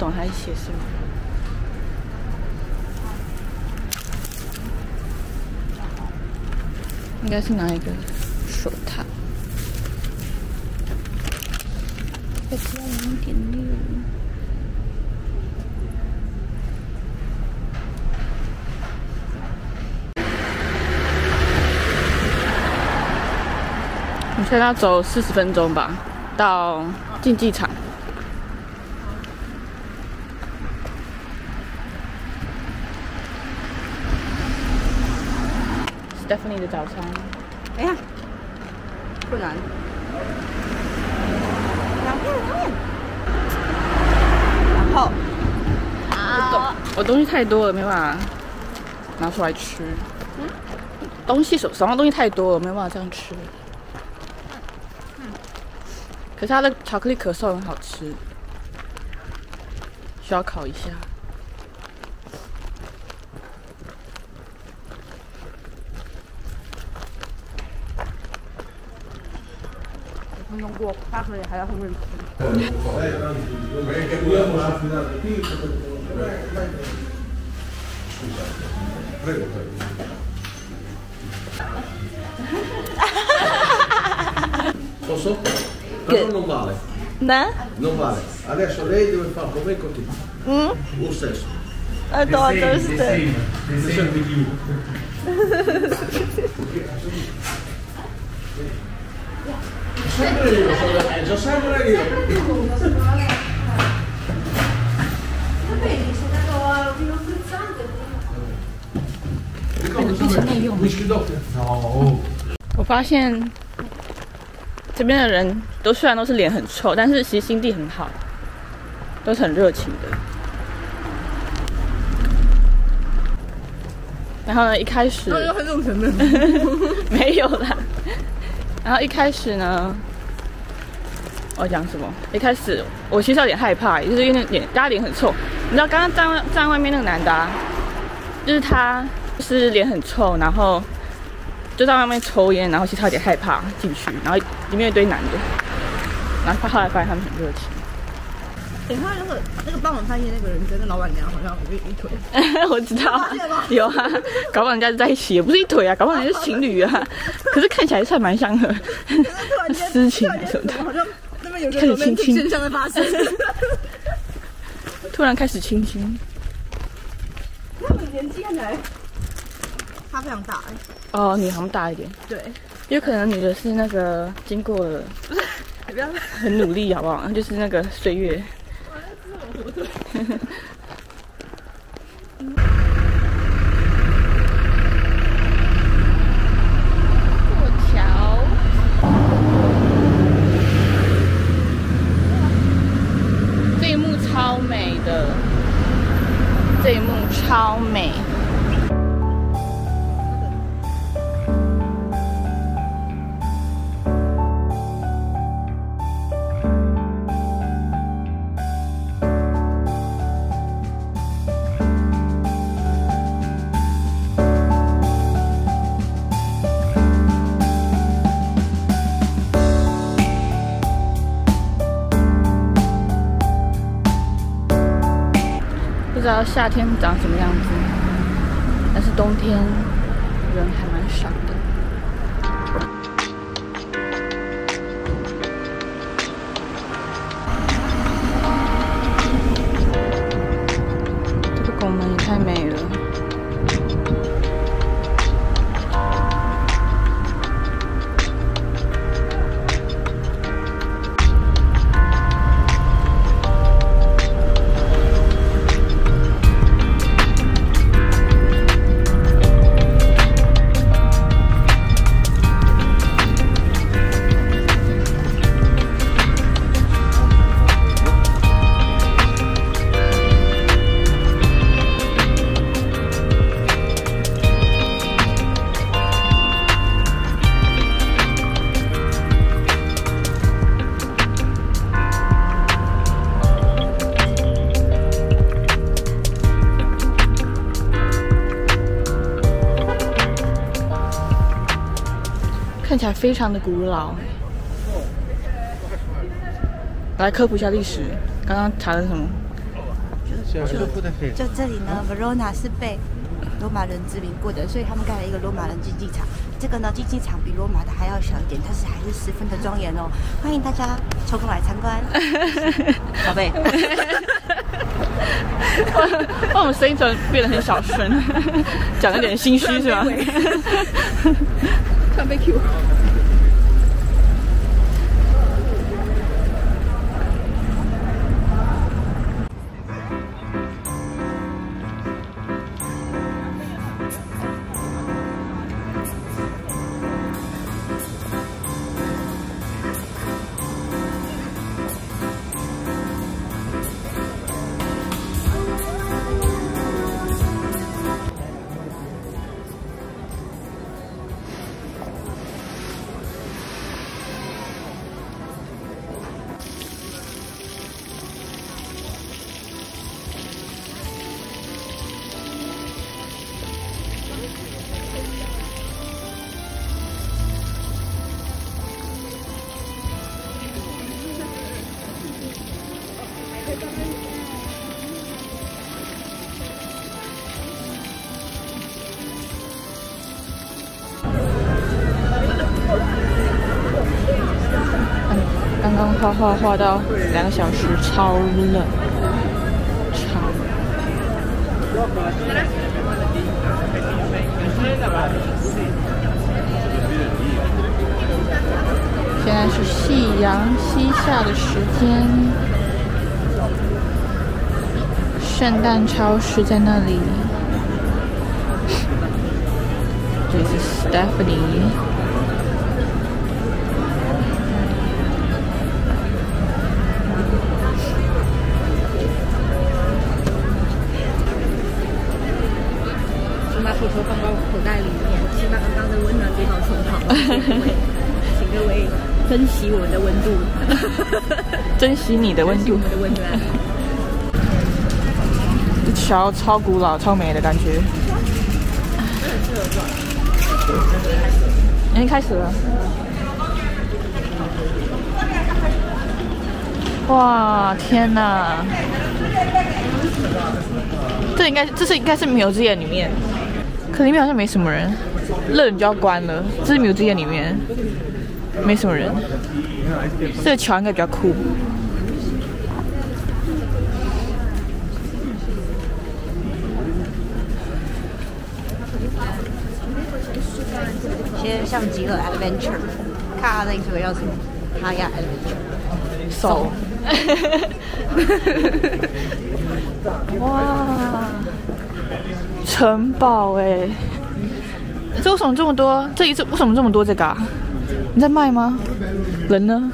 懂他写什么。 应该是拿一个手套。再加0.6。我现在要走40分钟吧，到竞技场。Stephanie 的早餐。哎呀，不难。然后，我东西太多了，没办法拿出来吃。嗯。手上东西太多了，没办法这样吃。嗯。可是它的巧克力可颂很好吃，需要烤一下。 用过，他可能还在后面吃。Posso? Però non vale. No? Non vale. Adesso lei deve fare come così. Lo stesso. Adoro lo stesso. Sempre io sono peggio, sempre io. Vedi, sono andato fino al frizzante. Ricordo sempre io. Whisky doppio. No. 我发现这边的人都虽然都是脸很臭，但是其实心地很好，都是很热情的。然后呢，一开始没有啦。 然后一开始呢，我讲什么？一开始我其实有点害怕，就是因为大家脸很臭。你知道刚刚站外面那个男的，就是他就是脸很臭，然后就在外面抽烟，然后其实他有点害怕进去，然后里面有一堆男的，然后后来发现他们很热情。等一下，那个帮我们翻译那个人跟那老板娘好像有一腿。我知道，有啊，搞不好人家是在一起，也不是一腿啊，搞不好人家是情侣啊。可是看起来算蛮像的，私情什么的。好像那边有个亲亲现象在发生。突然开始亲亲。他们年纪看起来差非常大哎。哦，女好像大一点。对，有可能女的是那个经过了，很努力好不好？就是那个岁月。 过桥，这一幕超美的，这一幕超美。 不知道夏天长什么样子，但是冬天人还蛮少的。 看起来非常的古老。来科普一下历史，刚刚查了什么？就这里呢 ，Verona 是被罗马人殖民过的，所以他们盖了一个罗马人竞技场。这个呢，竞技场比罗马的还要小一点，但是还是十分的庄严哦。欢迎大家抽空来参观，宝贝。我们声音突然变得很小声，讲有点心虚是吧？特别 Q。 刚刚画到2个小时，超冷，超冷。现在是夕阳西下的时间，圣诞超市在那里，这是 Stephanie。 手放到口袋里面，请把刚刚的温暖给我送好。请各位珍惜我的温度，珍惜你的温度，我的温暖。这桥超古老、超美的感觉。已经开始了。哇，天哪！这应该是museum里面。 可里面好像没什么人，热你就要关了。这是museum里面，没什么人。这个桥应该比较酷。现在像极了 adventure， 看那个叫什么 Kaya Adventure Soul。哇！ 城堡哎、欸，这为什么这么多？这一次为什么这么多这个啊？你在卖吗？人呢？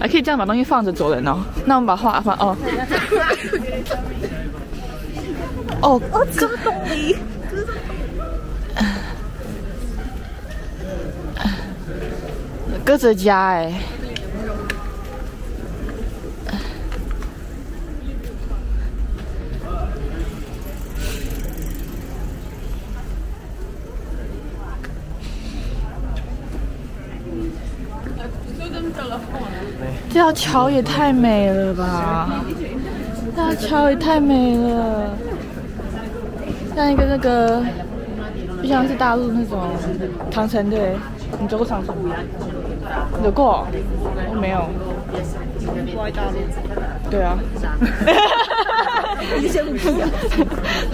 还可以这样把东西放着走人哦。那我们把画放哦。哦，这么懂你。鸽子家哎、欸。 这条桥也太美了吧！这条桥也太美了，像一个那个，就像是大陆那种长城对，你走过长城吗？走过？我没有。我爱大陆。对啊。你羡慕什么？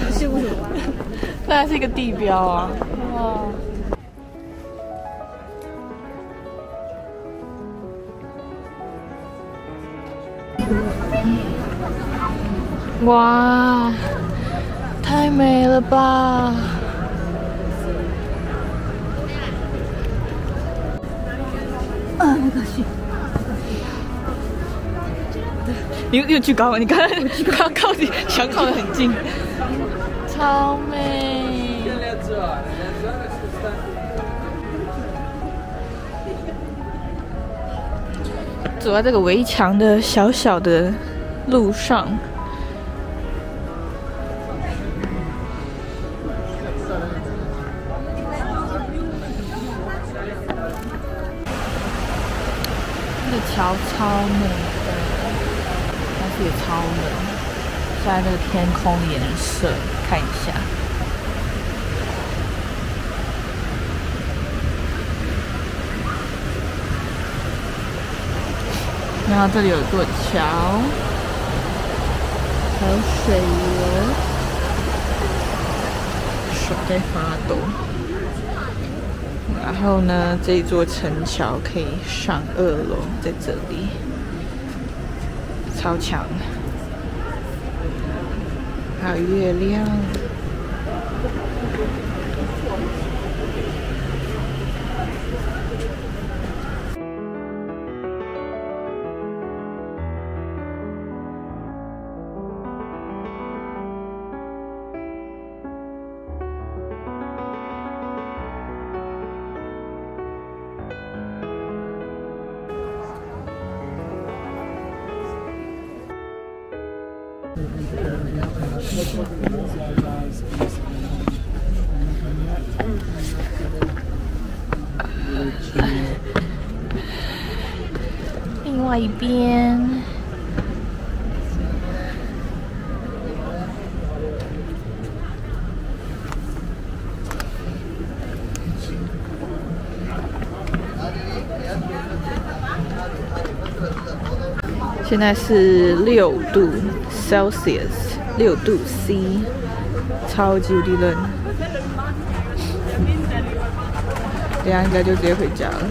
你羡慕什么？那还是一个地标啊！哇。 哇，太美了吧！啊，我去！又巨高了，你靠近，想靠得很近，超美！走在这个围墙的小小的路上。桥超美的，但是也超冷。现在这个天空颜色，看一下。 然后这里有座桥，还有水流，水在发抖。然后呢，这一座城桥可以上2楼，在这里，超强。还有月亮。 另外一边，现在是6度 Celsius。 6°C， 超级无敌冷。等下应该就直接回家了。